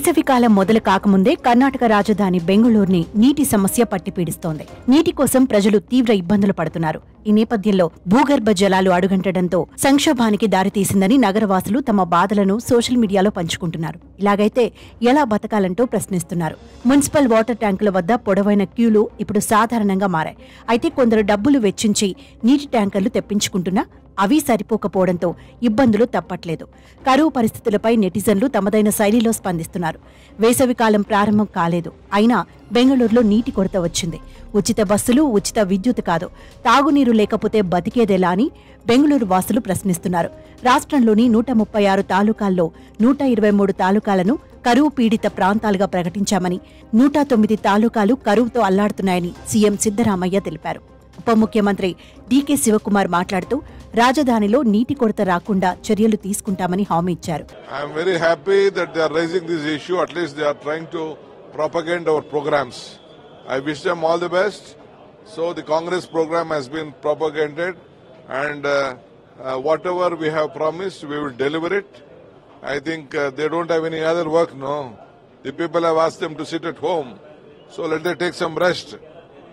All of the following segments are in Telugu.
వేసవికాలం మొదలు కాకముందే కర్ణాటక రాజధాని బెంగళూరుని నీటి సమస్య పట్టి పీడిస్తోంది. నీటి కోసం ప్రజలు తీవ్ర ఇబ్బందులు పడుతున్నారు. ఈ నేపథ్యంలో భూగర్భ జలాలు అడుగంటడంతో సంక్షోభానికి దారితీసిందని నగరవాసులు తమ బాధలను సోషల్ మీడియాలో పంచుకుంటున్నారు. ఇలాగైతే ఎలా బతకాలంటూ ప్రశ్నిస్తున్నారు. మున్సిపల్ వాటర్ ట్యాంకుల వద్ద పొడవైన క్యూలు ఇప్పుడు సాధారణంగా మారాయి. అయితే కొందరు డబ్బులు వెచ్చించి నీటి ట్యాంకర్లు తెప్పించుకుంటున్నా అవి సరిపోకపోవడంతో ఇబ్బందులు తప్పట్లేదు. కరువు పరిస్థితులపై నెటిజన్లు తమదైన శైలిలో స్పందిస్తున్నారు. వేసవికాలం ప్రారంభం కాలేదు, అయినా బెంగళూరులో నీటి కొరత వచ్చింది. ఉచిత బస్సులు, ఉచిత విద్యుత్ కాదు, తాగునీరు లేకపోతే బతికేదేలా అని బెంగళూరు వాసులు ప్రశ్నిస్తున్నారు. రాష్ట్రంలోని 136 తాలూకాల్లో 123 తాలూకాలను కరువు పీడిత ప్రాంతాలుగా ప్రకటించామని, 109 తాలూకాలు కరువుతో అల్లాడుతున్నాయని సీఎం సిద్ధరామయ్య తెలిపారు. ఉప ముఖ్యమంత్రి డీకే శివకుమార్ మాట్లాడుతూ రాజధానిలో నీటి కొరత రాకుండా చర్యలు తీసుకుంటామని హామీ ఇచ్చారు. I'm very happy that they are raising this issue. At least they are trying to propagate our programmes. I wish them all the best. So the Congress programme has been propagated and whatever we have promised we will deliver it. I think they don't have any other work no. The people have asked them to sit at home. So let they take some rest.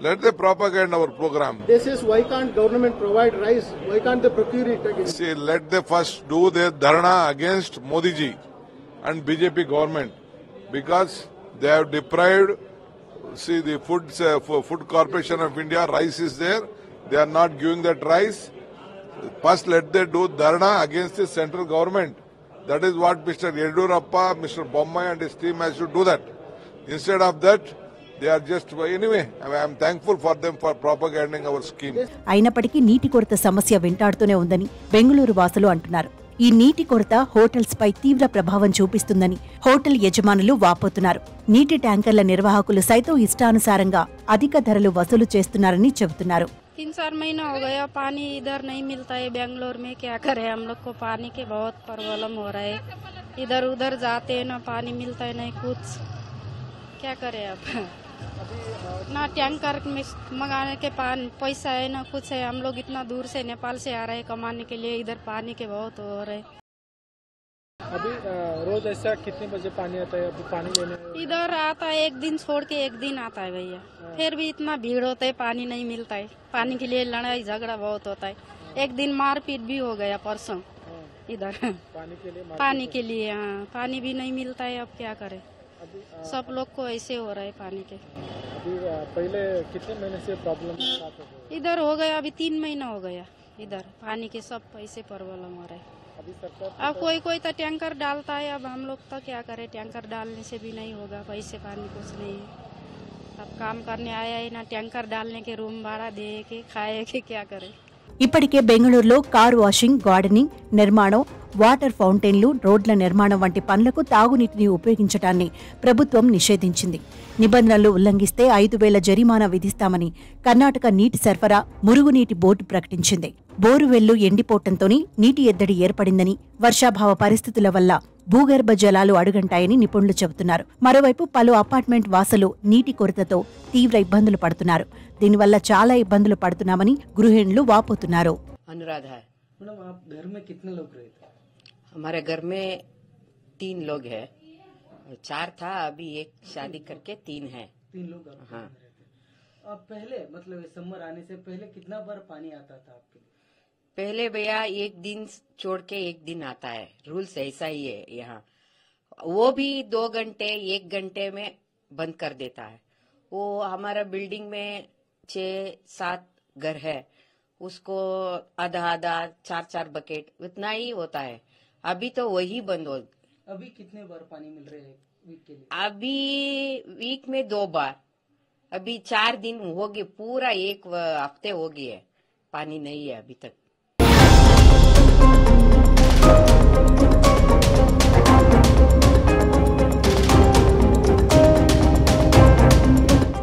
Let the propagate our program. This is why can't government provide rice? Why can't they procure it again? See, let the first do their dharna against Modi ji and BJP government, because they have deprived. See, the Food Corporation of India, rice is there. They are not giving that rice. First, let they do dharna against the central government. That is what Mr. Yedurappa, Mr. Bommai, and his team has to do that. Instead of that. They are just anyway. I am thankful for them for propagating our scheme. అయినప్పటికీ నీటి కొరత సమస్య వెంటాడుతూనే ఉందని బెంగళూరు వాసులు అంటున్నారు. ఈ నీటి కొరత హోటల్స్ పై తీవ్ర ప్రభావం చూపిస్తుందని హోటల్ యజమానులు వాపోతున్నారు. నీటి ట్యాంకర్ల నిర్వాహకులు సైతం ఇష్టానుసారంగా అధిక ధరలు వసూలు చేస్తున్నారని చెబుతున్నారు. 3-4 महीना हो गया, पानी इधर नहीं मिलता है बेंगलोर में. क्या करें हम लोग को, पानी के बहुत प्रॉब्लम हो रहा है. इधर उधर जाते हैं, ना पानी मिलता है ना कुछ. क्या करें आप, ना टैंकर में मंगाने के पैसा है ना कुछ है. हम लोग इतना दूर से नेपाल से आ रहे हैं कमाने के लिए. इधर पानी के बहुत हो रहे. अभी रोज ऐसा कितने बजे पानी आता है? अभी पानी लेने इधर आता है, एक दिन छोड़ के एक दिन आता है भैया. फिर भी इतना भीड़ होता है, पानी नहीं मिलता है. पानी के लिए लड़ाई झगड़ा बहुत होता है. एक दिन मारपीट भी हो गया परसों इधर पानी के लिए. हाँ, पानी भी नहीं मिलता है. अब क्या करे, सब लोग को ऐसे हो रहा है पानी के. अभी पहले कितने महीने से प्रॉब्लम इधर हो गया? अभी 3 महीना हो गया इधर पानी के सब ऐसे प्रॉब्लम हो रहा है. अब कोई तो टैंकर डालता है. अब हम लोग तो क्या करे, टैंकर डालने से भी नहीं होगा. पैसे पानी कुछ नहीं है. अब काम करने आया है ना, टैंकर डालने के रूम भाड़ा दे के खाए के क्या करे. ఇప్పటికే బెంగళూరులో కార్ వాషింగ్, గార్డెనింగ్, నిర్మాణం, వాటర్ ఫౌంటైన్లు, రోడ్ల నిర్మాణం వంటి పనులకు తాగునీటిని ఉపయోగించడాన్ని ప్రభుత్వం నిషేధించింది. నిబంధనలు ఉల్లంఘిస్తే 5,000 జరిమానా విధిస్తామని కర్ణాటక నీటి సరఫరా మురుగునీటి బోర్డు ప్రకటించింది. బోరువెళ్లు ఎండిపోవడంతోనే నీటి ఎద్దడి ఏర్పడిందని, వర్షాభావ పరిస్థితుల వల్ల భూగర్భ జలాలు అడుగంటాయని నిపుణులు చెబుతున్నారు. మరోవైపు పలు అపార్ట్మెంట్ వాసులు నీటి కొరతతో తీవ్ర ఇబ్బందులు పడుతున్నారు. దీనివల్ల చాలా ఇబ్బందులు పడుతున్నామని గృహిణులు వాపోతున్నారు. అనురాధ మేడం, आप घर में कितने लोग रहते हैं? हमारे घर में 3 लोग है. 4 था, अभी 1 शादी करके 3 है. 3 लोग. हाँ. अब पहले मतलब समर आने से पहले कितना बार पानी आता था आपके? पहले भैया 1 दिन छोड़ के 1 दिन आता है. रूल्स ऐसा ही है यहाँ. वो भी 2 घंटे 1 घंटे में बंद कर देता है. वो हमारा बिल्डिंग में 6-7 घर है, उसको आधा आधा 4-4 बकेट उतना ही होता है. अभी तो वही बंद हो. अभी कितने बार पानी मिल रहे हैं वीक के लिए? अभी वीक में 2 बार. अभी 4 दिन होगी, पूरा 1 हफ्ते होगी है, पानी नहीं है अभी तक.